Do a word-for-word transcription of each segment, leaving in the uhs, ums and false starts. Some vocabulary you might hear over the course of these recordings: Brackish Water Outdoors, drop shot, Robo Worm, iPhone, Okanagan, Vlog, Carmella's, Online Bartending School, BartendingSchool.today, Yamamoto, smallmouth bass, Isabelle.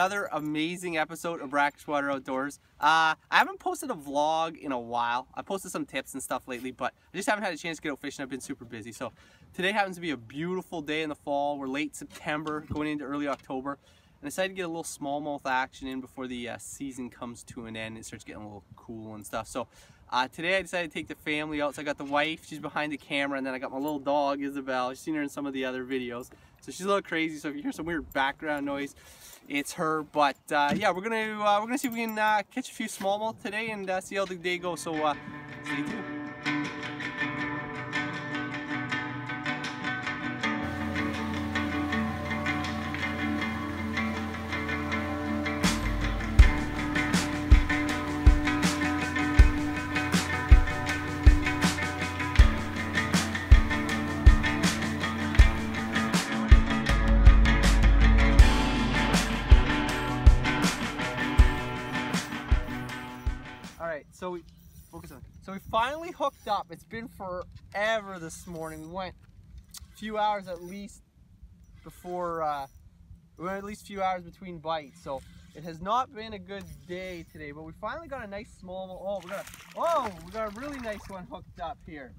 another amazing episode of Brackish Water Outdoors. Uh, I haven't posted a vlog in a while. I posted some tips and stuff lately, but I just haven't had a chance to get out fishing. I've been super busy. So today happens to be a beautiful day in the fall. We're late September, going into early October. And I decided to get a little smallmouth action in before the uh, season comes to an end. It starts getting a little cool and stuff. So uh, today I decided to take the family out. So I got the wife, she's behind the camera, and then I got my little dog, Isabelle. You've seen her in some of the other videos. So she's a little crazy, so if you hear some weird background noise, it's her. But uh, yeah, we're gonna, uh, we're gonna see if we can uh, catch a few smallmouth today and uh, see how the day goes. So uh, stay tuned. So we, focus on, so we finally hooked up. It's been forever this morning. We went a few hours at least before, uh, we went at least a few hours between bites. So it has not been a good day today, but we finally got a nice small, oh, we got a, oh, we got a really nice one hooked up here.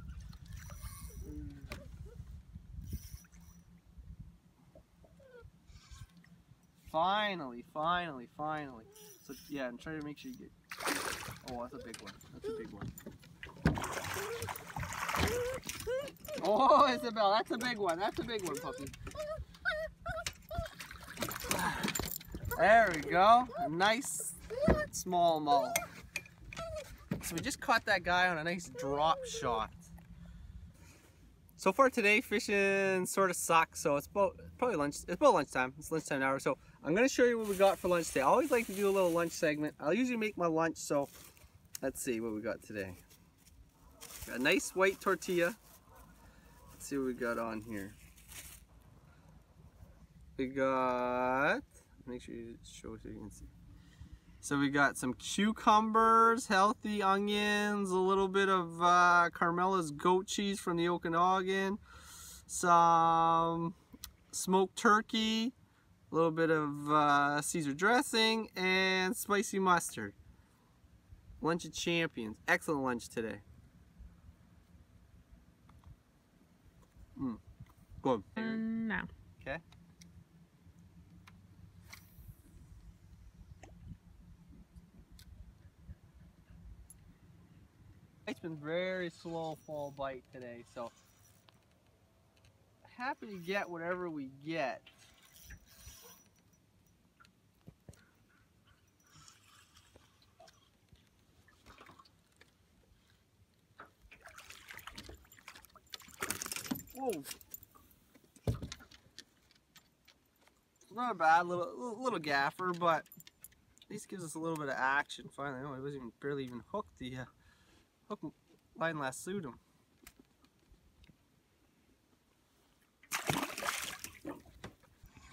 Finally, finally, finally. So yeah, I'm trying to make sure you get, oh, that's a big one. That's a big one. Oh, Isabelle, that's a big one. That's a big one, puppy. There we go. A nice smallmouth. So we just caught that guy on a nice drop shot. So far today, fishing sort of sucks. So it's about probably lunch. It's about lunchtime. It's lunchtime hour. So I'm gonna show you what we got for lunch today. I always like to do a little lunch segment. I'll usually make my lunch. So let's see what we got today. Got a nice white tortilla. Let's see what we got on here. We got. Make sure you show so you can see. So we got some cucumbers, healthy onions, a little bit of uh, Carmella's goat cheese from the Okanagan, some smoked turkey, a little bit of uh, Caesar dressing, and spicy mustard. Lunch of champions. Excellent lunch today. Mm. Good. Um, no. Okay. It's been very slow fall bite today, so happy to get whatever we get. Whoa! Not a bad little little gaffer, but at least gives us a little bit of action. Finally, oh, it wasn't even barely even hooked the. Uh, Hook line lassoed him.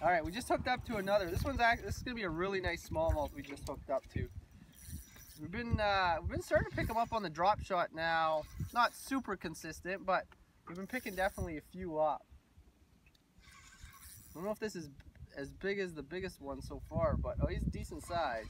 All right, we just hooked up to another. This one's act. This is gonna be a really nice smallmouth we just hooked up to. We've been uh, we've been starting to pick them up on the drop shot now. Not super consistent, but we've been picking definitely a few up. I don't know if this is as big as the biggest one so far, but oh, he's decent size.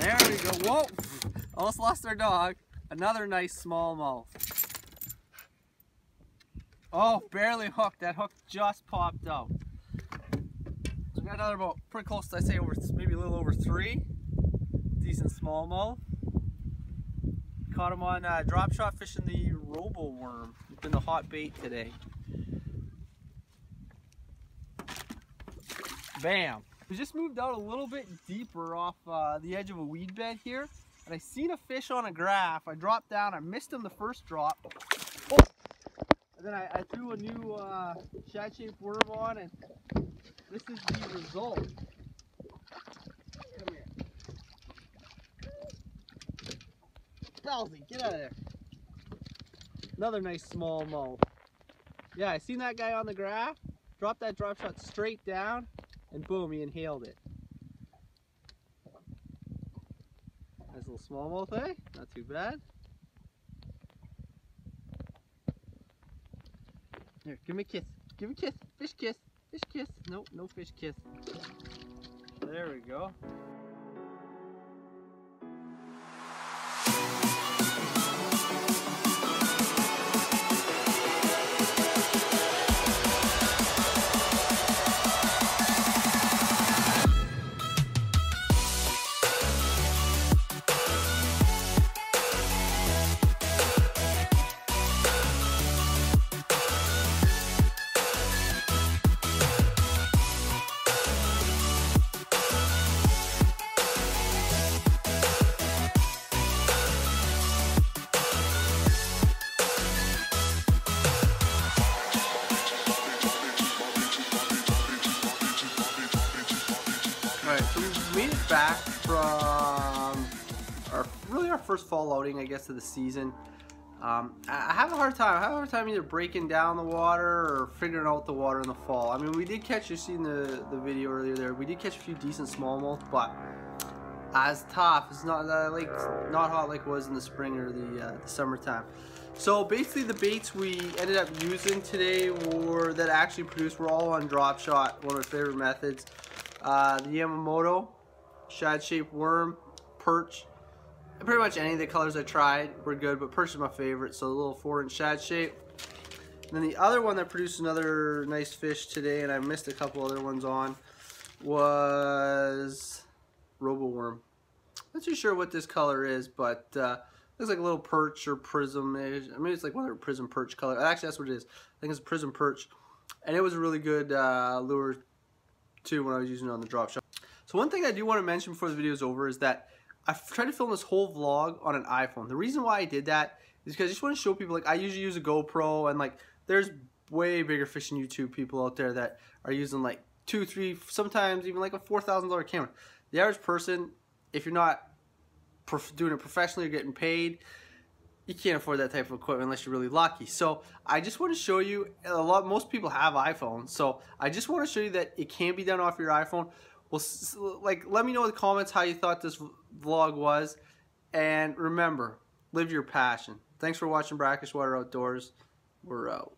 There we go. Whoa! Almost lost our dog. Another nice smallmouth. Oh, barely hooked. That hook just popped out. So we got another about pretty close. I say over maybe a little over three. Decent smallmouth. Caught him on uh, drop shot fishing the Robo Worm. It's been the hot bait today. Bam. We just moved out a little bit deeper off uh, the edge of a weed bed here, and I seen a fish on a graph. I dropped down, I missed him the first drop, oh! And then I, I threw a new uh, shad-shaped worm on, and this is the result. Come here. lousy. Get out of there. Another nice small mole. Yeah, I seen that guy on the graph. Dropped that drop shot straight down, and boom, he inhaled it. Nice little smallmouth, eh? Not too bad. Here, give me a kiss. Give me a kiss. Fish kiss. Fish kiss. Nope, no fish kiss. There we go. Back from our really our first fall loading, I guess, of the season. Um, I have a hard time. I have a hard time either breaking down the water or figuring out the water in the fall. I mean, we did catch, you've seen the, the video earlier there, we did catch a few decent smallmouth, but as tough, it's not uh, like not hot like it was in the spring or the, uh, the summertime. So basically the baits we ended up using today were, that actually produced, were all on drop shot, one of my favorite methods. Uh, the Yamamoto, shad-shaped worm, perch, and pretty much any of the colors I tried were good, but perch is my favorite, so a little four inch shad shape. And then the other one that produced another nice fish today, and I missed a couple other ones on, was Robo Worm. Not too sure what this color is, but uh, looks like a little perch or prism. I mean, it's like one of the prism perch color. Actually, that's what it is. I think it's a prism perch, and it was a really good uh, lure too when I was using it on the drop shot. So one thing I do want to mention before the video is over is that I've tried to film this whole vlog on an iPhone. The reason why I did that is because I just want to show people, like, I usually use a GoPro, and like there's way bigger fish in YouTube people out there that are using like two, three, sometimes even like a four thousand dollar camera. The average person, if you're not doing it professionally or getting paid, you can't afford that type of equipment unless you're really lucky. So I just want to show you, a lot, most people have iPhones, so I just want to show you that it can be done off your iPhone. Well, like, let me know in the comments how you thought this vlog was, and remember, live your passion. Thanks for watching Brackish Water Outdoors. We're out.